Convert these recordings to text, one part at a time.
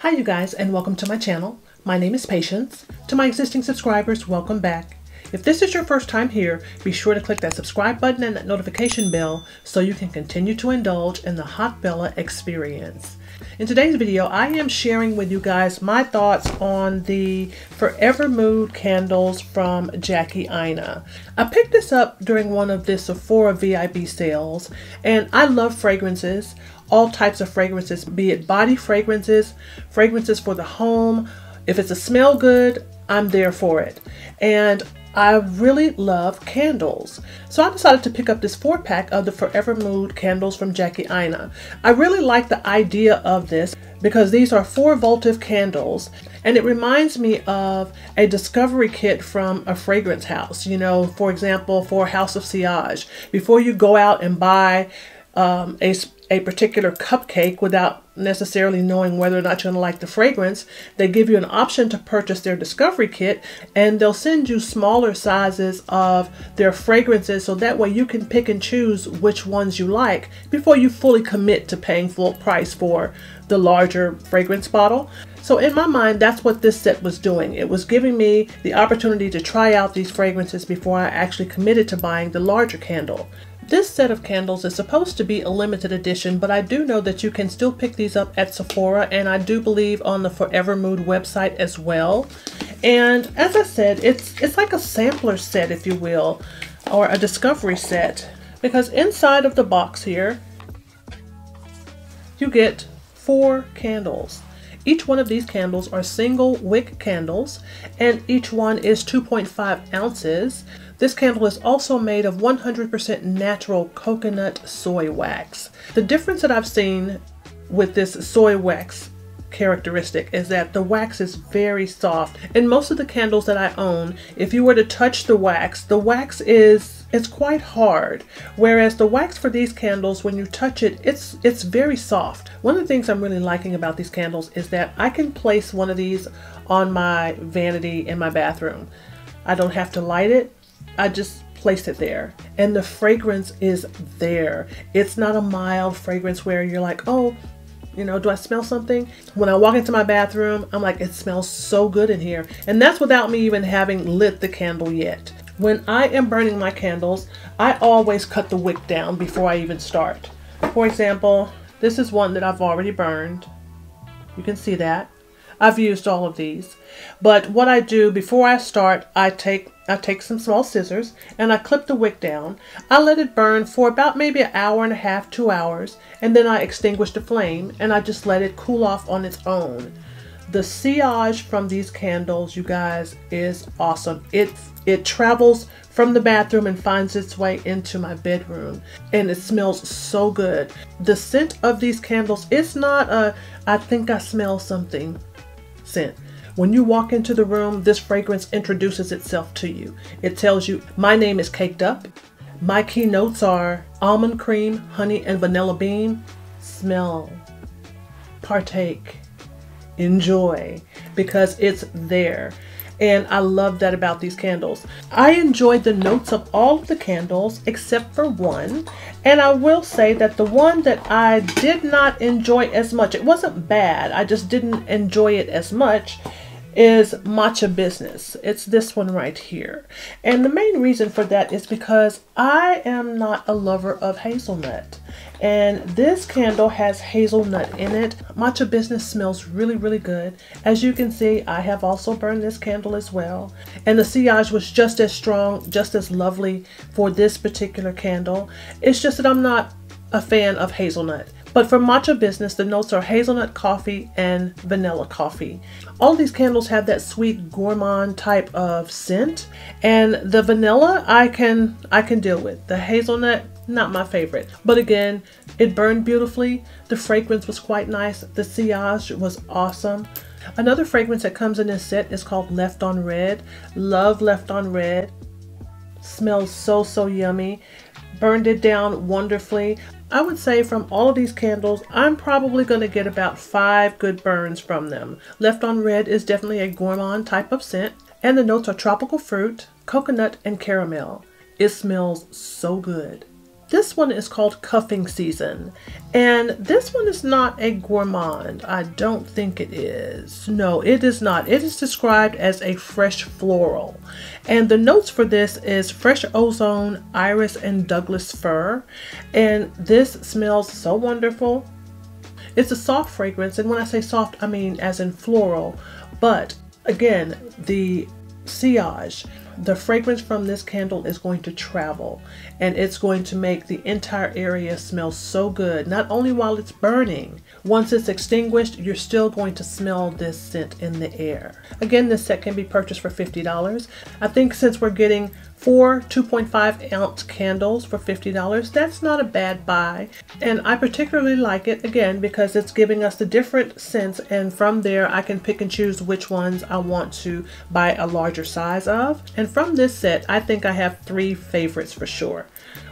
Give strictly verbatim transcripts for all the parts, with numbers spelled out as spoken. Hi you guys, and welcome to my channel. My name is Patience. To my existing subscribers, welcome back. If this is your first time here, be sure to click that subscribe button and that notification bell so you can continue to indulge in the Haute Bella experience. In today's video, I am sharing with you guys my thoughts on the Forvr Mood candles from Jackie Aina. I picked this up during one of the Sephora V I B sales, and I love fragrances. All types of fragrances, be it body fragrances, fragrances for the home. If it's a smell good, I'm there for it. And I really love candles. So I decided to pick up this four pack of the Forvr Mood candles from Jackie Aina. I really like the idea of this because these are four votive candles, and it reminds me of a discovery kit from a fragrance house. You know, for example, for House of Sillage, before you go out and buy um, a a particular cupcake without necessarily knowing whether or not you're gonna like the fragrance, they give you an option to purchase their discovery kit, and they'll send you smaller sizes of their fragrances so that way you can pick and choose which ones you like before you fully commit to paying full price for the larger fragrance bottle. So in my mind, that's what this set was doing. It was giving me the opportunity to try out these fragrances before I actually committed to buying the larger candle. This set of candles is supposed to be a limited edition, but I do know that you can still pick these up at Sephora, and I do believe on the Forvr Mood website as well. And as I said, it's it's like a sampler set, if you will, or a discovery set, because inside of the box here, you get four candles. Each one of these candles are single wick candles, and each one is two point five ounces. This candle is also made of one hundred percent natural coconut soy wax. The difference that I've seen with this soy wax characteristic is that the wax is very soft. In most of the candles that I own, if you were to touch the wax, the wax is it's quite hard, whereas the wax for these candles, when you touch it, it's it's very soft. One of the things I'm really liking about these candles is that I can place one of these on my vanity in my bathroom. I don't have to light it, I just place it there, and the fragrance is there. It's not a mild fragrance where you're like, oh, you know, do I smell something? When I walk into my bathroom, I'm like, it smells so good in here. And that's without me even having lit the candle yet. When I am burning my candles, I always cut the wick down before I even start. For example, this is one that I've already burned. You can see that. I've used all of these. But what I do before I start, I take I take some small scissors and I clip the wick down. I let it burn for about maybe an hour and a half, two hours, and then I extinguish the flame and I just let it cool off on its own. The sillage from these candles, you guys, is awesome. It, it travels from the bathroom and finds its way into my bedroom, and it smells so good. The scent of these candles, it's not a, I think I smell something scent. When you walk into the room, this fragrance introduces itself to you. It tells you, my name is Caked Up. My key notes are almond cream, honey, and vanilla bean. Smell, partake, enjoy, because it's there. And I love that about these candles. I enjoyed the notes of all of the candles except for one. And I will say that the one that I did not enjoy as much, it wasn't bad, I just didn't enjoy it as much, is Matcha Business. It's this one right here. And the main reason for that is because I am not a lover of hazelnut. And this candle has hazelnut in it. Matcha Business smells really, really good. As you can see, I have also burned this candle as well. And the sillage was just as strong, just as lovely for this particular candle. It's just that I'm not a fan of hazelnut. But for Matcha Business, the notes are hazelnut coffee and vanilla coffee. All these candles have that sweet gourmand type of scent, and the vanilla I can I can deal with. The hazelnut, not my favorite. But again, it burned beautifully. The fragrance was quite nice. The sillage was awesome. Another fragrance that comes in this set is called Left on Read. Love Left on Read. Smells so, so yummy. Burned it down wonderfully. I would say from all of these candles, I'm probably going to get about five good burns from them. Left on Red is definitely a gourmand type of scent, and the notes are tropical fruit, coconut, and caramel. It smells so good. This one is called Cuffing Season, and this one is not a gourmand. I don't think it is. No, it is not. It is described as a fresh floral, and the notes for this is fresh ozone, iris, and Douglas fir, and this smells so wonderful. It's a soft fragrance, and when I say soft, I mean as in floral, but again, the sillage, the fragrance from this candle is going to travel, and it's going to make the entire area smell so good, not only while it's burning. Once it's extinguished, you're still going to smell this scent in the air. Again, this set can be purchased for fifty dollars. I think since we're getting four two point five ounce candles for fifty dollars, that's not a bad buy. And I particularly like it, again, because it's giving us the different scents, and from there I can pick and choose which ones I want to buy a larger size of. And from this set, I think I have three favorites for sure.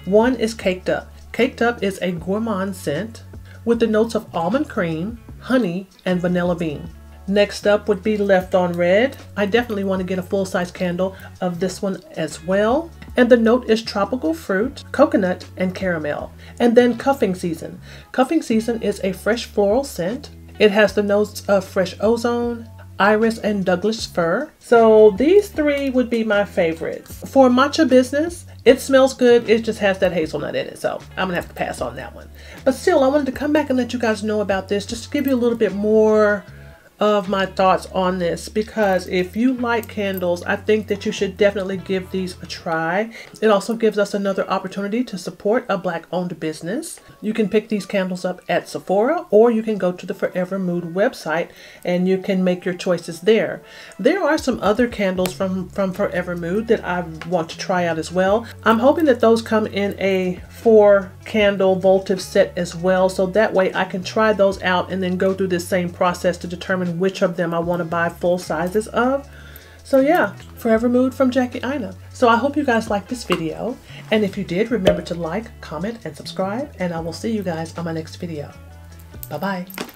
One is Caked Up. Caked Up is a gourmand scent with the notes of almond cream, honey, and vanilla bean. Next up would be Left on Read. I definitely want to get a full-size candle of this one as well. And the note is tropical fruit, coconut, and caramel. And then Cuffing Season. Cuffing Season is a fresh floral scent. It has the notes of fresh ozone, iris, and Douglas fir. So these three would be my favorites. For Matcha Business, it smells good, it just has that hazelnut in it, so I'm gonna have to pass on that one. But still, I wanted to come back and let you guys know about this, just to give you a little bit more of my thoughts on this, because if you like candles, I think that you should definitely give these a try. It also gives us another opportunity to support a Black-owned business. You can pick these candles up at Sephora, or you can go to the Forvr Mood website and you can make your choices there. There are some other candles from, from Forvr Mood that I want to try out as well. I'm hoping that those come in a four candle votive set as well, so that way I can try those out and then go through this same process to determine which of them I want to buy full sizes of. So yeah, Forvr Mood from Jackie Aina. So I hope you guys liked this video, and if you did, remember to like, comment, and subscribe, and I will see you guys on my next video. Bye bye.